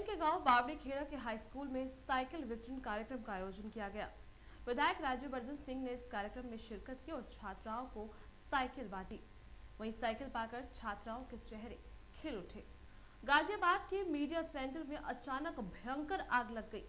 उज्जैन के गांव बावड़ी खेड़ा के हाई स्कूल में साइकिल वितरण कार्यक्रम का आयोजन किया गया। विधायक राज्यवर्धन सिंह ने इस कार्यक्रम में शिरकत की और छात्राओं को साइकिल बांटी। वहीं साइकिल पाकर छात्राओं के चेहरे खिल उठे। गाजियाबाद के मीडिया सेंटर में अचानक भयंकर आग लग गई।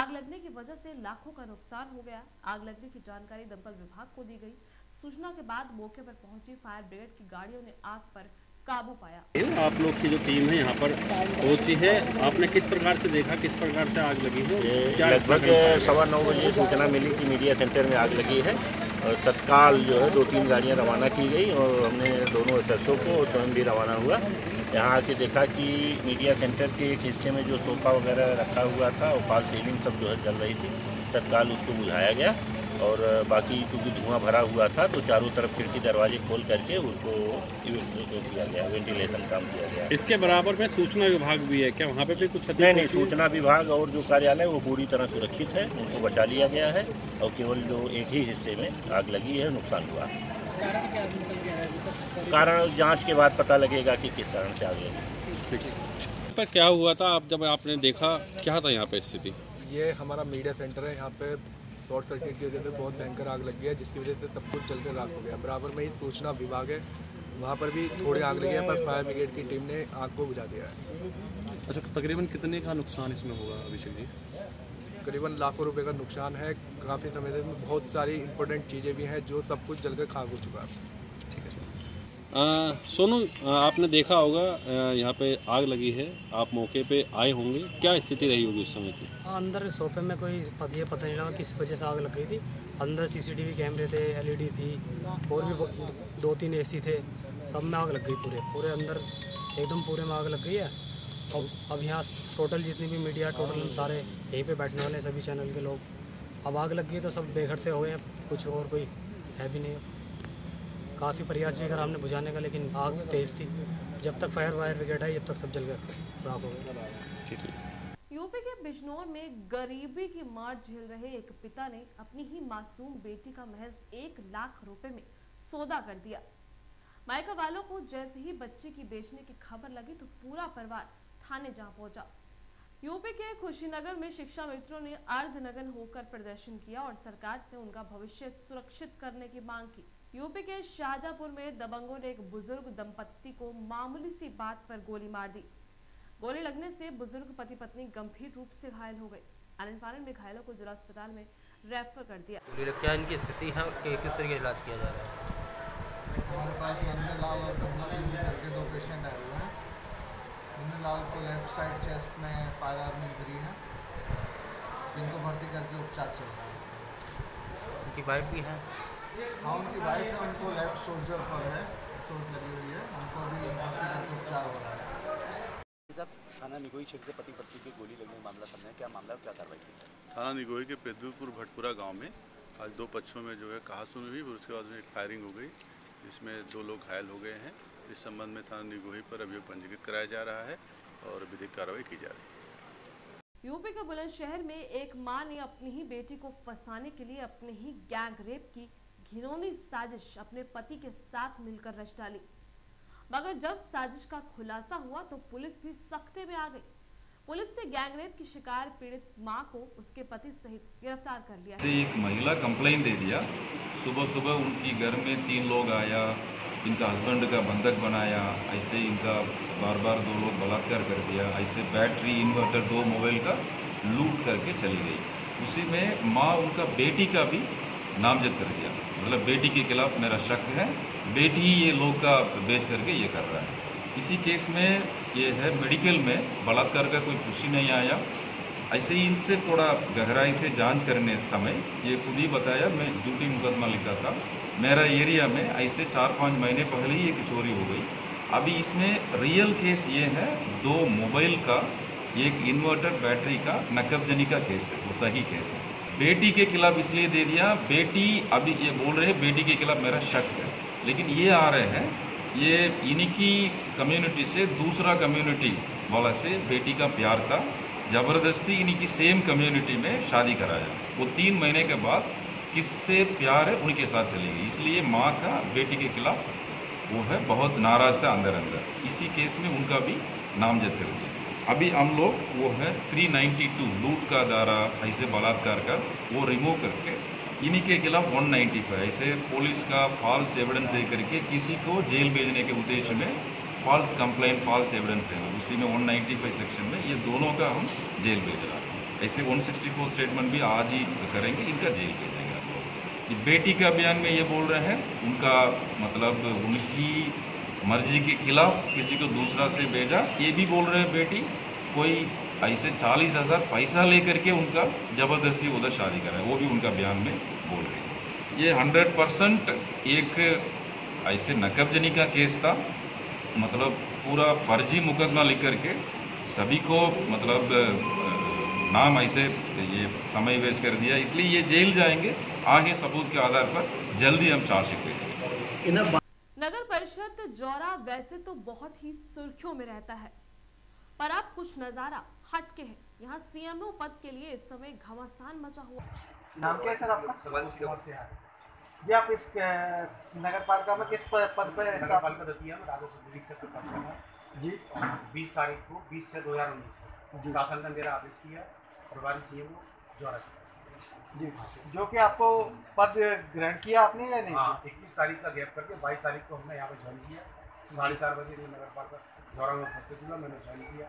आग लगने की वजह से लाखों का नुकसान हो गया। आग लगने की जानकारी दमकल विभाग को दी गई। सूचना के बाद मौके पर पहुंची फायर ब्रिगेड की गाड़ियों ने आग पर काबू पाया। आप लोग की जो टीम है यहाँ पर पहुंची है, आपने किस प्रकार से देखा, किस प्रकार से आग लगी है? लगभग 9:15 बजे सूचना मिली कि मीडिया सेंटर में आग लगी है और तत्काल जो है 2-3 गाड़ियाँ रवाना की गई और हमने दोनों सदस्यों को स्वयं भी रवाना हुआ। यहाँ आके देखा कि मीडिया सेंटर के एक हिस्से में जो सोफा वगैरह रखा हुआ था और फॉल सीलिंग सब जो है जल रही थी। तत्काल उसको बुझाया गया और बाकी क्योंकि धुआं भरा हुआ था तो चारों तरफ खिड़की दरवाजे खोल करके उसको किया गया, वेंटिलेशन काम किया गया। इसके बराबर में सूचना विभाग भी है क्या? वहाँ पे भी कुछ नहीं, सूचना विभाग और जो कार्यालय वो पूरी तरह सुरक्षित है, उनको बचा लिया गया है और केवल जो एक ही हिस्से में आग लगी है, नुकसान हुआ। कारण जाँच के बाद पता लगेगा कि किस कारण से आग लगी। पर क्या हुआ था, आप जब आपने देखा क्या था यहाँ पे स्थिति? ये हमारा मीडिया सेंटर है, यहाँ पे शॉर्ट सर्किट की वजह से बहुत भयंकर आग लग गया जिसकी वजह से सब कुछ जलकर राख हो गया। बराबर में ही सूचना विभाग है, वहाँ पर भी थोड़ी आग लगी है पर फायर ब्रिगेड की टीम ने आग को बुझा दिया है। अच्छा, तकरीबन कितने का नुकसान इसमें होगा अभिषेक जी? करीबन लाखों रुपए का नुकसान है। काफ़ी समय से बहुत सारी इम्पोर्टेंट चीज़ें भी हैं जो सब कुछ जलकर खाक हो चुका है। सोनू, आपने देखा होगा यहाँ पे आग लगी है, आप मौके पे आए होंगे, क्या स्थिति रही होगी उस समय की? अंदर सोफे में कोई पता नहीं लगा किस वजह से आग लग गई थी। अंदर CCTV कैमरे थे, LED थी और भी 2-3 AC थे, सब में आग लग गई। पूरे अंदर एकदम पूरे में आग लग गई है। अब यहाँ टोटल जितनी भी मीडिया टोटल हम सारे यहीं पे बैठने वाले सभी चैनल के लोग। अब आग लग गई तो सब बेघर से हुए हैं, कुछ और कोई है भी नहीं। काफ़ी प्रयास भी करा हमने बुझाने का लेकिन आग तेज थी। जब तक फायर ब्रिगेड आई जब तक सब जलकर राख हो गया। यूपी के बिजनौर में गरीबी की मार झेल रहे एक पिता ने अपनी ही मासूम बेटी का महज 1 लाख रुपए में सौदा कर दिया। मायका वालों को जैसे ही बच्चे की बेचने की खबर लगी तो पूरा परिवार थाने जा पहुंचा। यूपी के खुशीनगर में शिक्षा मित्रों ने अर्धनग्न होकर प्रदर्शन किया और सरकार से उनका भविष्य सुरक्षित करने की मांग की। यूपी के शाहजहापुर में दबंगों ने एक बुजुर्ग दंपत्ति को मामूली सी बात पर गोली मार दी। गोली लगने से बुजुर्ग पति पत्नी गंभीर रूप से घायल हो गए। आनन-फानन में घायलों को जिला अस्पताल में रेफर कर दिया। क्या इनकी स्थिति है और किस तरीके से इलाज किया जा रहा है? हमारे पास नंदलाल और कमलादेवी करके 2 पेशेंट आए हुए हैं। नंदलाल को लेफ्ट साइड चेस्ट में फायर आर्म इंजरी है, इनको भर्ती करके उपचार चल रहा है। उनकी वाइफ भी है? हाँ, उनकी वाइफ है, उनको लेफ्ट शोल्डर पर है, चोट लगी हुई है, उनको भी उपचार हो रहा है। साहब, थाना निगोई क्षेत्र से पति पत्नी की गोली लगने का मामला सामने है, क्या मामला और क्या कार्रवाई की? थाना निगोई के पेदूपुर भटपुरा गांव में आज 2 पक्षों में जो है कहासुन हुई और उसके बाद में एक फायरिंग हो गई जिसमें 2 लोग घायल हो गए हैं। इस संबंध में थाना निगोही पर अभियोग पंजीकृत कराया जा रहा है और विधिक कार्रवाई की जा रही है। यूपी के बुलंदशहर में एक माँ ने अपनी ही बेटी को फंसाने के लिए अपने ही गैंग रेप की घिनौनी साजिश अपने पति के साथ मिलकर रच डाली। मगर जब साजिश का खुलासा हुआ तो पुलिस भी सख्ते में आ गई। पुलिस ने गैंगरेप की शिकार पीड़ित मां को उसके पति सहित गिरफ्तार कर लिया। एक महिला कंप्लेंट दे दिया, सुबह उनकी घर में 3 लोग आया, इनका हस्बैंड का बंधक बनाया, ऐसे इनका बार-बार 2 लोग बलात्कार कर दिया, ऐसे बैटरी इन्वर्टर 2 मोबाइल का लूट करके चली गई। उसी में माँ उनका बेटी का भी नामजद कर दिया, मतलब बेटी के खिलाफ मेरा शक है, बेटी ही ये लोग का बेच करके ये कर रहा है। इसी केस में ये है, मेडिकल में बलात्कार का कोई पुष्टि नहीं आया। ऐसे ही इनसे थोड़ा गहराई से जांच करने समय ये खुद ही बताया, मैं झूठी मुकदमा लिखा था, मेरा एरिया में ऐसे 4-5 महीने पहले ही एक चोरी हो गई। अभी इसमें रियल केस ये है, 2 मोबाइल का, एक इन्वर्टर बैटरी का नकबजनी का केस है, वो सही केस है। बेटी के खिलाफ इसलिए दे दिया, बेटी अभी ये बोल रहे हैं बेटी के खिलाफ मेरा शक है, लेकिन ये आ रहे हैं ये इन्हीं की कम्युनिटी से, दूसरा कम्युनिटी वाला से बेटी का प्यार था, ज़बरदस्ती इन्हीं की सेम कम्युनिटी में शादी कराया। वो 3 महीने के बाद किससे प्यार है उनके साथ चली गई। इसलिए माँ का बेटी के खिलाफ वो है बहुत नाराज़ था अंदर अंदर, इसी केस में उनका भी नामजद कर दिया। अभी हम लोग वो है 392 लूट का धारा ऐसे बलात्कार का वो रिमूव करके इन्हीं के खिलाफ 195 ऐसे पुलिस का फॉल्स एविडेंस दे करके किसी को जेल भेजने के उद्देश्य में फॉल्स कंप्लेंट फॉल्स एविडेंस देना, उसी में 195 सेक्शन में ये दोनों का हम जेल भेज रहा है। ऐसे 164 स्टेटमेंट भी आज ही करेंगे, इनका जेल भेजेंगे। ये बेटी के अभियान में ये बोल रहे हैं उनका मतलब उनकी मर्जी के खिलाफ किसी को दूसरा से भेजा, ये भी बोल रहे हैं बेटी कोई ऐसे 40,000 पैसा लेकर के उनका ज़बरदस्ती उधर शादी कराए, वो भी उनका बयान में बोल रही है। ये 100% एक ऐसे नकबजनी का केस था, मतलब पूरा फर्जी मुकदमा लिख करके सभी को मतलब नाम ऐसे ये समय वेस्ट कर दिया, इसलिए ये जेल जाएंगे। आगे सबूत के आधार पर जल्दी हम चार्जशीट देंगे। नगर परिषद जौरा वैसे तो बहुत ही सुर्खियों में रहता है, पर आप कुछ नजारा हटके है। यहाँ सीएमओ पद के लिए इस समय घमासान मचा हुआ। नाम क्या है सर आपका? से ये आप इस नगरपालिका में किस पद पर? नगरपालिका द्वितीय में राजस्व का जी 20 तारीख को 20/6/2019 शासन का मेरा आदेश किया प्रभारी सीएमओ जौरा जी, जो कि आपको पद ग्रहण किया आपने या नहीं? 21 तारीख का गैप करके 22 तारीख को हमने यहाँ पर ज्वाइन किया। 4:30 बजे नगरपालिका दौरान में उपस्थित हुआ, मैंने ज्वाइन किया।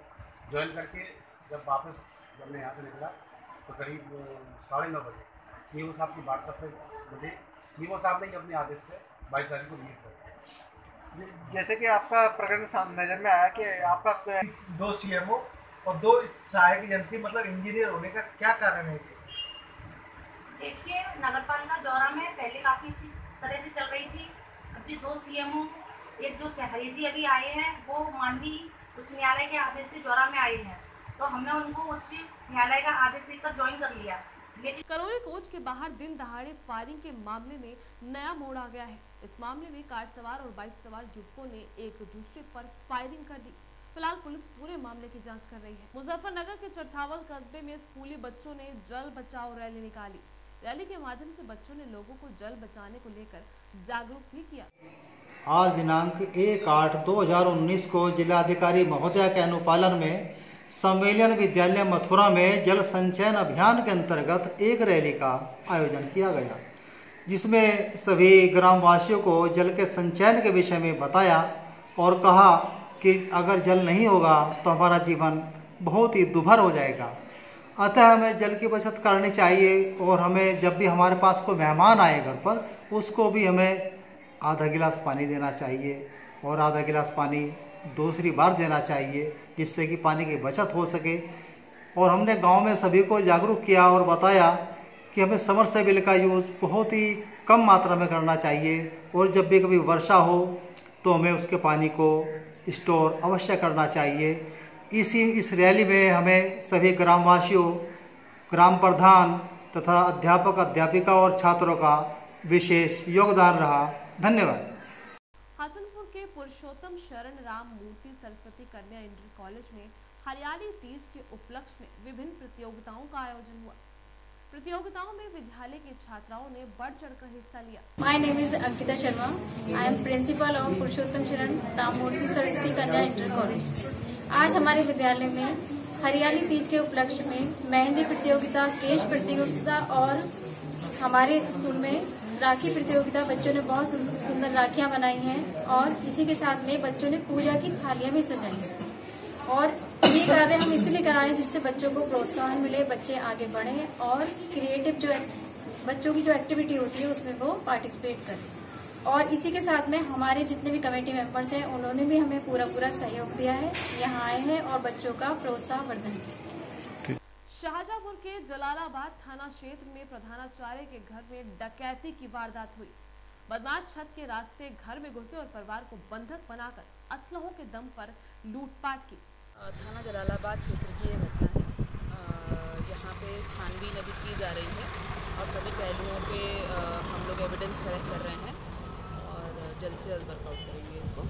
ज्वाइन करके जब वापस जब मैं यहाँ से निकला तो करीब 9:30 बजे सीईओ साहब की व्हाट्सएप पे मुझे सीईओ साहब ने ही अपने आदेश से 22 तारीख को मीट कर दिया। जैसे कि आपका प्रकरण नज़र में आया कि आपका 2 सीएमओ और 2 सहायक जनती मतलब इंजीनियर होने का क्या कारण है? देखिए नगरपालिका जौरा में पहले काफ़ी अच्छी तरह से चल रही थी। अब जो 2 सीएमओ एक जो सहरीजी अभी आए हैं वो माननीय उच्च न्यायालय के आदेश से जौरा में आए हैं, तो हमने उनको उच्च न्यायालय का आदेश देकर ज्वाइन कर लिया। लेकिन करौली कोर्ट के बाहर दिन दहाड़े फायरिंग के मामले में नया मोड़ आ गया है। इस मामले में कार सवार और बाइक सवार युवकों ने एक दूसरे पर फायरिंग कर दी। फिलहाल पुलिस पूरे मामले की जाँच कर रही है। मुजफ्फरनगर के चरथावल कस्बे में स्कूली बच्चों ने जल बचाओ रैली निकाली। रैली के माध्यम से बच्चों ने लोगों को जल बचाने को लेकर जागरूक भी किया। आज दिनांक 1/8/2019 को जिलाधिकारी महोदया के अनुपालन में सम्मेलन विद्यालय मथुरा में जल संचयन अभियान के अंतर्गत एक रैली का आयोजन किया गया, जिसमें सभी ग्रामवासियों को जल के संचयन के विषय में बताया और कहा कि अगर जल नहीं होगा तो हमारा जीवन बहुत ही दुभर हो जाएगा, अतः हमें जल की बचत करनी चाहिए और हमें जब भी हमारे पास कोई मेहमान आए घर पर उसको भी हमें आधा गिलास पानी देना चाहिए और आधा गिलास पानी दूसरी बार देना चाहिए, जिससे कि पानी की बचत हो सके। और हमने गांव में सभी को जागरूक किया और बताया कि हमें समरसेबिल का यूज़ बहुत ही कम मात्रा में करना चाहिए और जब भी कभी वर्षा हो तो हमें उसके पानी को स्टोर अवश्य करना चाहिए। इस रैली में हमें सभी ग्रामवासियों, ग्राम प्रधान तथा अध्यापक अध्यापिका और छात्रों का विशेष योगदान रहा। धन्यवाद। हासनपुर के पुरुषोत्तम शरण राम मूर्ति सरस्वती कन्या इंटर कॉलेज में हरियाली तीज के उपलक्ष्य में विभिन्न प्रतियोगिताओं का आयोजन हुआ। प्रतियोगिताओं में विद्यालय के छात्राओं ने बढ़ चढ़कर हिस्सा लिया। My name is Ankita Sharma, I am principal of Purushottam Sharan Ram मूर्ति सरस्वती कन्या इंटर कॉलेज। आज हमारे विद्यालय में हरियाली तीज के उपलक्ष्य में मेहंदी प्रतियोगिता, केश प्रतियोगिता और हमारे स्कूल में राखी प्रतियोगिता, बच्चों ने बहुत सुंदर राखियां बनाई हैं और इसी के साथ में बच्चों ने पूजा की थालियां भी सजाई हैं। और ये कार्य हम इसलिए करा रहे हैं जिससे बच्चों को प्रोत्साहन मिले, बच्चे आगे बढ़े और क्रिएटिव जो बच्चों की जो एक्टिविटी होती है उसमें वो पार्टिसिपेट करें। और इसी के साथ में हमारे जितने भी कमेटी मेंबर्स हैं उन्होंने भी हमें पूरा पूरा सहयोग दिया है, यहाँ आए हैं और बच्चों का प्रोत्साहनवर्धन किया। शाहजहांपुर के जलालाबाद थाना क्षेत्र में प्रधानाचार्य के घर में डकैती की वारदात हुई। बदमाश छत के रास्ते घर में घुसे और परिवार को बंधक बनाकर असलहों के दम पर लूटपाट की। थाना जलालाबाद क्षेत्र की यह घटना है। यहाँ पे छानबीन अभी की जा रही है और सभी पहलुओं पे हम लोग एविडेंस कलेक्ट कर रहे हैं और जल्द से जल्द वर्कआउट करेंगे इसको।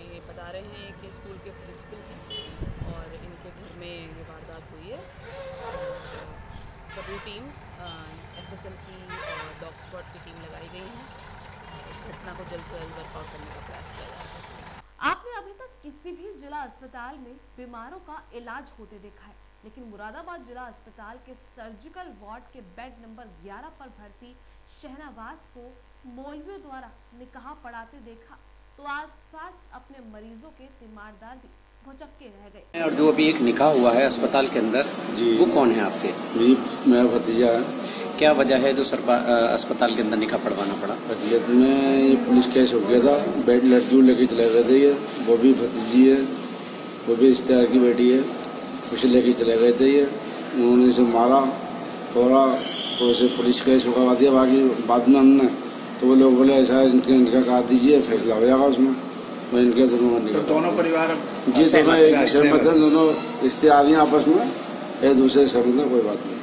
ये बता रहे हैं कि स्कूल के प्रिंसिपल हैं और इनके घर में ये वारदात हुई है। सभी टीम्स FSL की डॉग स्क्वाड की टीम लगाई गई है। इस घटना को जल्द से जल्द वर्कआउट करने का प्रयास किया जाएगा। आपने अभी तक किसी भी जिला अस्पताल में बीमारों का इलाज होते देखा है, लेकिन मुरादाबाद जिला अस्पताल के सर्जिकल वार्ड के बेड नंबर 11 पर भर्ती शहनावाज को मौलवियों द्वारा निकाह पढ़ाते देखा तो आसपास अपने मरीजों के तीमारदार भी भौचक्के रह गए। और जो अभी एक निकाह हुआ है अस्पताल के अंदर, वो कौन है आपके? जी, मेरा भतीजा। क्या वजह है जो अस्पताल के अंदर निकाह पढ़वाना पड़ा? भतीजत में ये पुलिस केस हो गया था, बेड लड़कियों लेके चले गए थे। ये वो भी भतीजी है, वो भी रिश्तेदार की बेटी है, उसे लेके चले गए थे। ये उन्होंने इसे मारा थोड़ा, तो उसे पुलिस केस हुआ दिया। बाकी बाद में हमने तो वो लोग बोले ऐसा इनके निकाह करा दीजिए, फैसला हो जाएगा उसमें। मैं इनके दोनों परिवार जी दोनों एक सहमत है, दोनों रिश्तेदार हैं आपस में, एक दूसरे सहमत है, कोई बात नहीं।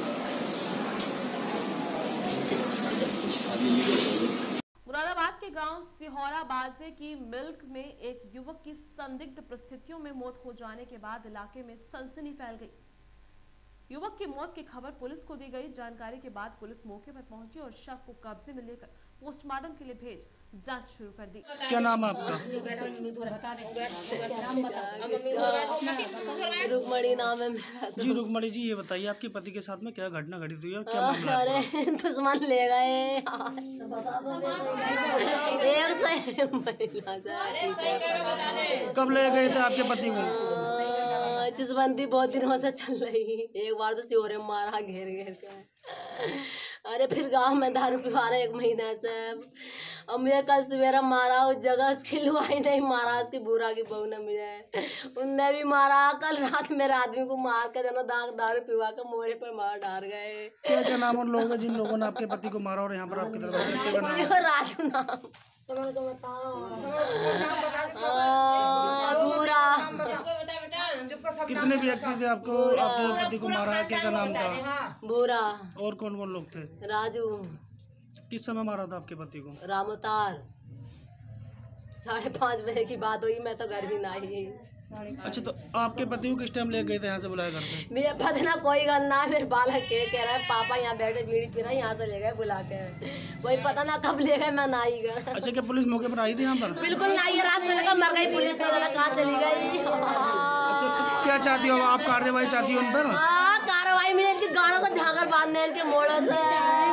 मुरादाबाद के गांव सिहोरा बाजे की मिल्क में एक युवक की संदिग्ध परिस्थितियों में मौत हो जाने के बाद इलाके में सनसनी फैल गई। युवक की मौत की खबर पुलिस को दी गई। जानकारी के बाद पुलिस मौके पर पहुंची और शव को कब्जे में लेकर पोस्टमार्टम के लिए भेज जांच शुरू कर दी। क्या नाम है आपका? रुक्मणी नाम है मेरा। जी रुक्मणी जी, ये बताइए आपके पति के साथ में क्या घटना घटित हुई है? क्या दुश्मन ले गए कब ले गए थे आपके पति को? दुश्मनी बहुत दिनों से चल रही। एक बार तो सिहोरे मारा घेर घेर के, अरे फिर गांव में दारू पिवा रहे एक महीना से। अब मुझे कल सवेरा मारा, उस जगह उसकी लुआई नहीं मारा, उसकी बुरा की बहू न मिले, उनने भी मारा। कल रात मेरे आदमी को मार के जाना, दाग दारू पिवा के मोड़े पर मार डाल गए। क्या नाम उन लोगों का जिन लोगों ने आपके पति को मारा और यहाँ पर आपकी तरफ? राजू नाम। समझ को बताओ कितने व्यक्ति थे आपको अपने पति को मारा? क्या नाम था? बोरा। और कौन कौन लोग थे? राजू। किस समय मारा था आपके पति को? रामोतार 5:30 बजे की बात हुई, मैं तो घर भी ना ही। अच्छा, तो आपके पति को किस टाइम ले गए थे यहाँ से बुलाया घर से? मेरे पति ना कोई घर ना, मेरे बालक के कह रहा है पापा यहाँ बैठे बीड़ी पी रहा है, यहाँ से ले गए बुला के। कोई पता ना कब ले गए, मैं ना ही घर। अच्छा, क्या पुलिस मौके पर आई थी यहाँ पर? बिल्कुल ना आई, रात में मर गई पुलिस, कहाँ चली गई। क्या चाहती हो आप? कार्रवाई चाहती हो उन पर? हाँ, कार्रवाई में इनके गाड़ा से झांगर बांधने, इनके मोड़ा से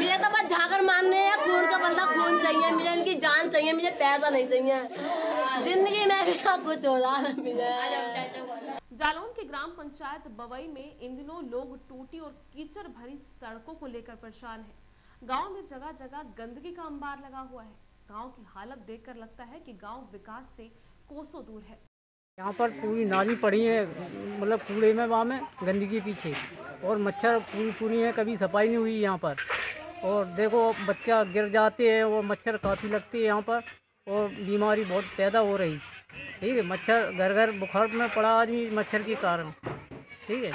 मुझे तो बस झांगर मारने है। खून का बदला खून चाहिए मुझे, इनकी जान चाहिए मुझे, पैसा नहीं चाहिए। जिंदगी में भी सब कुछ हो रहा है मुझे। जालौन के ग्राम पंचायत बवई में इन दिनों लोग टूटी और कीचड़ भरी सड़कों को लेकर परेशान है। गाँव में जगह जगह गंदगी का अंबार लगा हुआ है। गाँव की हालत देखकर लगता है कि गाँव विकास से कोसों दूर है। यहाँ पर पूरी नाली पड़ी है, मतलब कूड़े में, वहाँ में गंदगी पीछे, और मच्छर पूरी है, कभी सफाई नहीं हुई यहाँ पर। और देखो बच्चा गिर जाते हैं और मच्छर काफ़ी लगते हैं यहाँ पर, और बीमारी बहुत पैदा हो रही। ठीक है, मच्छर घर घर बुखार में पड़ा आदमी मच्छर के कारण। ठीक है,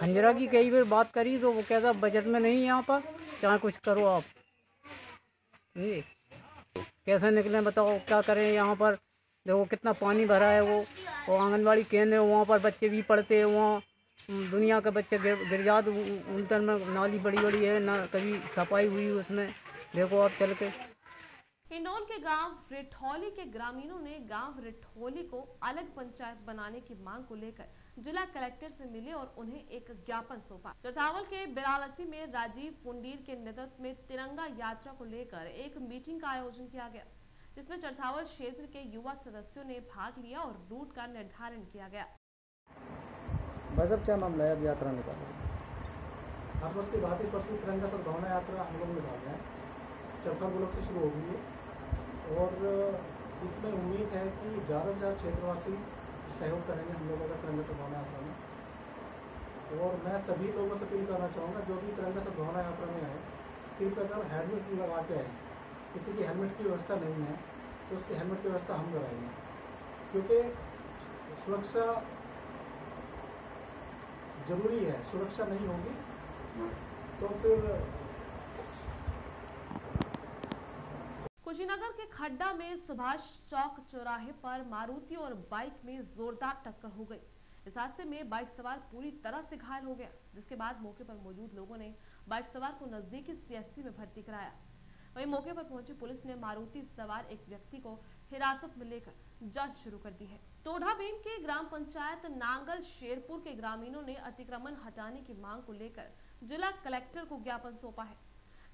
खंजरा की कई बार बात करी तो वो कहता बजट में नहीं है यहाँ पर, चाहे कुछ करो आप। ठीक है, कैसे निकलें बताओ, क्या करें? यहाँ पर देखो कितना पानी भरा है। वो आंगनबाड़ी केंद्र है, वहाँ पर बच्चे भी पढ़ते हैं, वहाँ दुनिया के बच्चे गिर जाते उल्टन में। नाली बड़ी बड़ी है ना, कभी सफाई हुई उसमें, देखो आप चल के। हिंडोल के गांव रिठौली के ग्रामीणों ने गांव रिठौली को अलग पंचायत बनाने की मांग को लेकर जिला कलेक्टर से मिले और उन्हें एक ज्ञापन सौंपा। चटावल के बिरालसी में राजीव पुंडीर के नेतृत्व में तिरंगा यात्रा को लेकर एक मीटिंग का आयोजन किया गया, जिसमें चटावल क्षेत्र के युवा सदस्यों ने भाग लिया और रूट का निर्धारण किया गया। क्या मामला है यात्रा शुरू होगी, और इसमें उम्मीद है कि ज़्यादा से ज़्यादा क्षेत्रवासी सहयोग करेंगे हम लोगों का तिरंगा सद्भावना यात्रा में। और मैं सभी लोगों से अपील करना चाहूँगा, जो भी तिरंगा सद्भावना यात्रा में आए, कृपया हेलमेट लगाते हैं। किसी की हेलमेट की व्यवस्था नहीं है तो उसकी हेलमेट की व्यवस्था हम कराएंगे, क्योंकि सुरक्षा ज़रूरी है। सुरक्षा नहीं होगी तो फिर। कुशीनगर के खड्डा में सुभाष चौक चौराहे पर मारुति और बाइक में जोरदार टक्कर हो गई। इस हादसे में बाइक सवार पूरी तरह से घायल हो गया, जिसके बाद मौके पर मौजूद लोगों ने बाइक सवार को नजदीकी सीएचसी में भर्ती कराया। वहीं मौके पर पहुंची पुलिस ने मारुति सवार एक व्यक्ति को हिरासत में लेकर जांच शुरू कर दी है। टोढ़ा भीम के ग्राम पंचायत नांगल शेरपुर के ग्रामीणों ने अतिक्रमण हटाने की मांग को लेकर जिला कलेक्टर को ज्ञापन सौंपा है।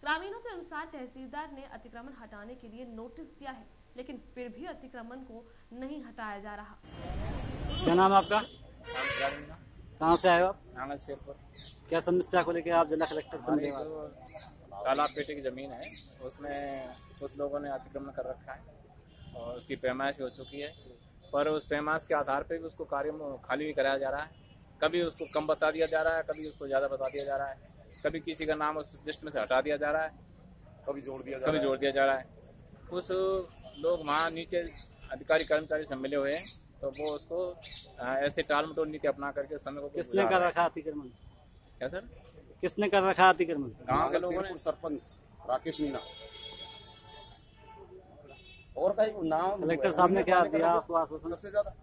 ग्रामीणों के अनुसार तहसीलदार ने अतिक्रमण हटाने के लिए नोटिस दिया है, लेकिन फिर भी अतिक्रमण को नहीं हटाया जा रहा। क्या नाम आपका? कहाँ से आए आप? नांगल शेरपुर। क्या समस्या को लेकर आप जिला कलेक्टर से मिले? तालाब पेटी की जमीन है, उसमें कुछ लोगों ने अतिक्रमण कर रखा है और उसकी पैमाइश हो चुकी है, पर उस पैमाइश के आधार पर भी उसको कार्य खाली भी कराया जा रहा है। कभी उसको कम बता दिया जा रहा है, कभी उसको ज्यादा बता दिया जा रहा है, कभी किसी का नाम उस लिस्ट में से हटा दिया जा रहा है, कभी जोड़ दिया जा रहा है। कुछ लोग वहाँ नीचे अधिकारी कर्मचारी से मिले हुए हैं, तो वो उसको ऐसे टालमटोल नीति अपना करके समय को किसने कर रखा अतिक्रमण? क्या सर, किसने कर रखा अतिक्रमण? गाँव के लोगों ने। सरपंच राकेश मीणा। और कहीं नाम कलेक्टर साहब ने क्या दिया आपको आश्वासन? सबसे ज्यादा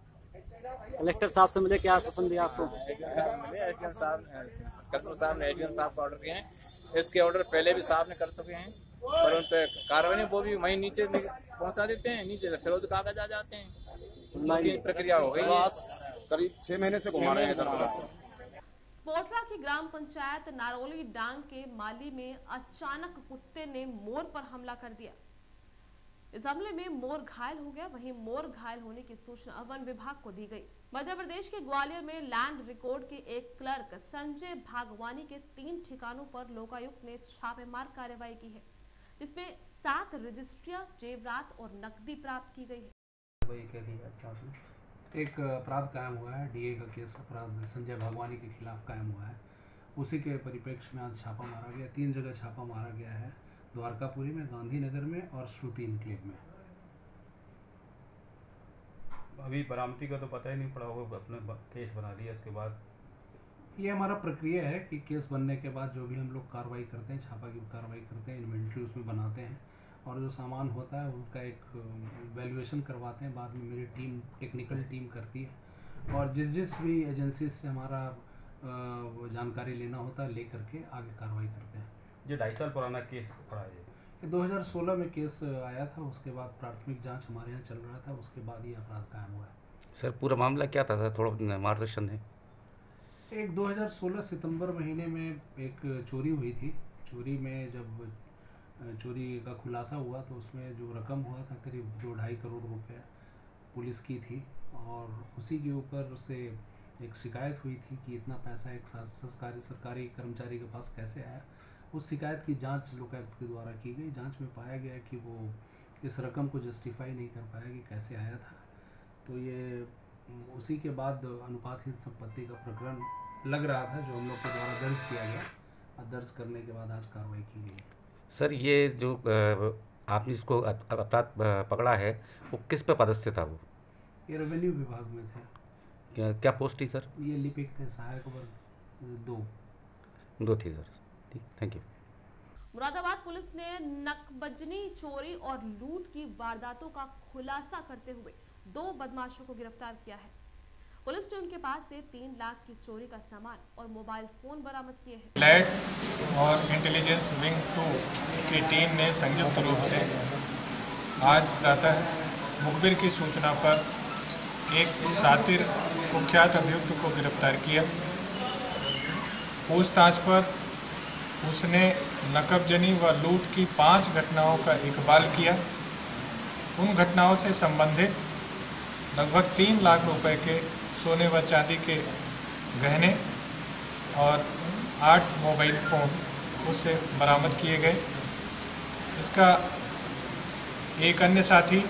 कलेक्टर साहब से मिले, क्या आश्वासन दिया आपको? कलेक्टर साहब ने एडीएम साहब को ऑर्डर किए हैं, इसके ऑर्डर पहले भी साहब ने कर चुके हैं, पर उन पर कार्रवाई नहीं, वो भी वहीं नीचे पहुंचा देते हैं, नीचे से फिर कागज आ जाते हैं। प्रक्रिया हो गई करीब 6 महीने से घुमा रहे हैं। स्पोटरा की ग्राम पंचायत नारोली डांग के माली में अचानक कुत्ते ने मोर पर हमला कर दिया। इस हमले में मोर घायल हो गया। वहीं मोर घायल होने की सूचना वन विभाग को दी गई। मध्य प्रदेश के ग्वालियर में लैंड रिकॉर्ड के एक क्लर्क संजय भागवानी के 3 ठिकानों पर लोकायुक्त ने छापेमार कार्रवाई की है, जिसमें 7 रजिस्ट्रियां, जेवरात और नकदी प्राप्त की गई है। एक अपराध कायम हुआ है, डीए का केस अपराध संजय भागवानी के खिलाफ कायम हुआ है। उसी के परिप्रेक्ष्य में आज छापा मारा गया। 3 जगह छापा मारा गया है, द्वारकापुरी में, गांधीनगर में और श्रुति इनक्लेव में। अभी बरामदी का तो पता ही नहीं पड़ा, वो अपने केस बना लिया। इसके बाद ये हमारा प्रक्रिया है कि केस बनने के बाद जो भी हम लोग कार्रवाई करते हैं, छापा की कार्रवाई करते हैं, इन्वेंट्री उसमें बनाते हैं और जो सामान होता है उनका एक वैल्यूएशन करवाते हैं। बाद में मेरी टीम, टेक्निकल टीम करती है और जिस भी एजेंसी से हमारा जानकारी लेना होता है ले करके आगे कार्रवाई करते हैं। ये 2.5 साल पुराना केस पड़ा है, 2016 में केस आया था। उसके बाद प्राथमिक जांच हमारे यहाँ चल रहा था, उसके बाद ये अपराध कायम हुआ है। सर पूरा मामला क्या था सर, थोड़ा मार्गदर्शन है। एक 2016 सितंबर महीने में एक चोरी हुई थी। चोरी में जब चोरी का खुलासा हुआ तो उसमें जो रकम हुआ था करीब 2-2.5 करोड़ रुपये पुलिस की थी और उसी के ऊपर से एक शिकायत हुई थी कि इतना पैसा एक सरकारी कर्मचारी के पास कैसे आया। उस शिकायत की जांच लोकायुक्त के द्वारा की गई। जांच में पाया गया कि वो इस रकम को जस्टिफाई नहीं कर पाया कि कैसे आया था। तो ये उसी के बाद अनुपात हित संपत्ति का प्रकरण लग रहा था जो हम लोग के द्वारा दर्ज किया गया और दर्ज करने के बाद आज कार्रवाई की गई। सर ये जो आपने इसको अपराध पकड़ा है वो किस पे पदस्थ था? वो ये रेवेन्यू विभाग में था। क्या पोस्ट थी सर? ये लिपिक थे, सहायक वर्ग 2 थी sir. Thank you. Moradabad police ने नकबजनी, चोरी और लूट की वारदातों का खुलासा करते हुए 2 बदमाशों को गिरफ्तार किया है। पुलिस ने उनके पास से 3 लाख की चोरी का सामान और मोबाइल फोन बरामद किए हैं। फ्लैट और इंटेलिजेंस विंग 2 की टीम ने संयुक्त रूप से आज प्रातः मुखबिर की सूचना पर एक सातिर कुख्यात अभियुक्त को गिरफ्तार किया। पूछताछ पर उसने नकबजनी व लूट की 5 घटनाओं का इकबाल किया। उन घटनाओं से संबंधित लगभग 3 लाख रुपए के सोने व चांदी के गहने और 8 मोबाइल फ़ोन उससे बरामद किए गए। इसका एक अन्य साथी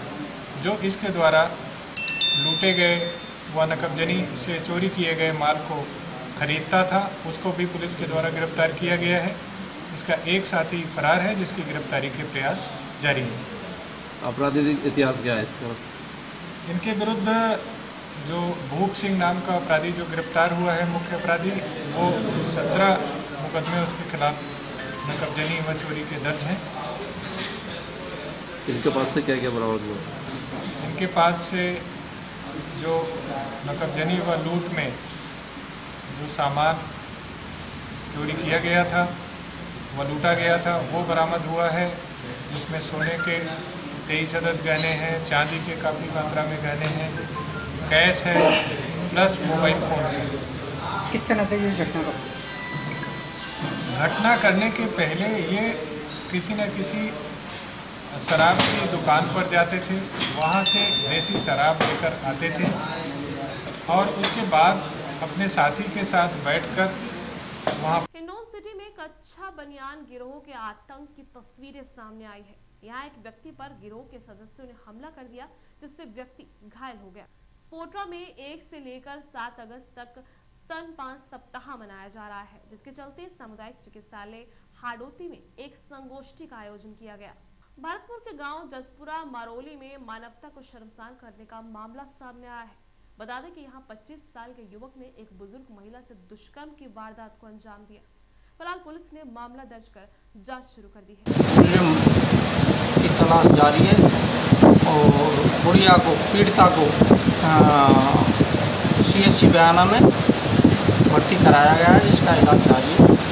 जो इसके द्वारा लूटे गए व नकबजनी से चोरी किए गए माल को खरीदता था, उसको भी पुलिस के द्वारा गिरफ्तार किया गया है। इसका एक साथी फरार है जिसकी गिरफ्तारी के प्रयास जारी है। आपराधिक इतिहास क्या है इसका? इनके विरुद्ध जो भूप सिंह नाम का अपराधी जो गिरफ्तार हुआ है मुख्य अपराधी, वो 17 मुकदमे उसके खिलाफ नकबजनी व चोरी के दर्ज हैं। इनके पास से क्या क्या बरामद हुआ? इनके पास से जो नकबजनी व लूट में जो सामान चोरी किया गया था व लूटा गया था वो बरामद हुआ है। जिसमें सोने के 23 अदद गहने हैं, चांदी के काफ़ी मात्रा में गहने हैं, कैश है, प्लस मोबाइल फ़ोन है। किस तरह से ये घटना करने के पहले ये किसी न किसी शराब की दुकान पर जाते थे, वहाँ से देसी शराब लेकर आते थे और उसके बाद अपने साथी के साथ बैठकर वहाँ। हिंडोन सिटी में कच्छा बनियान गिरोह के आतंक की तस्वीरें सामने आई है। यहाँ एक व्यक्ति पर गिरोह के सदस्यों ने हमला कर दिया, जिससे व्यक्ति घायल हो गया। स्पोर्ट्रा में 1 से लेकर 7 अगस्त तक स्तनपान सप्ताह मनाया जा रहा है, जिसके चलते सामुदायिक चिकित्सालय हाडोती में एक संगोष्ठी का आयोजन किया गया। भरतपुर के गांव जसपुरा मारोली में मानवता को शर्मसार करने का मामला सामने आया है। बता दें कि यहाँ 25 साल के युवक ने एक बुजुर्ग महिला से दुष्कर्म की वारदात को अंजाम दिया। फिलहाल पुलिस ने मामला दर्ज कर जांच शुरू कर दी है। तलाश जारी है और बुढ़िया को, पीड़िता को CHC बयाना में भर्ती कराया गया है, जिसका इलाज जारी है।